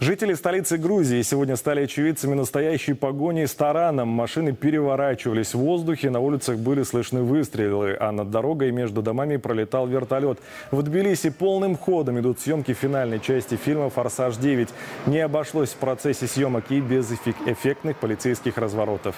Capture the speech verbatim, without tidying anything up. Жители столицы Грузии сегодня стали очевидцами настоящей погони с тараном. Машины переворачивались в воздухе, на улицах были слышны выстрелы, а над дорогой между домами пролетал вертолет. В Тбилиси полным ходом идут съемки финальной части фильма «Форсаж девять». Не обошлось в процессе съемок и без эффектных полицейских разворотов.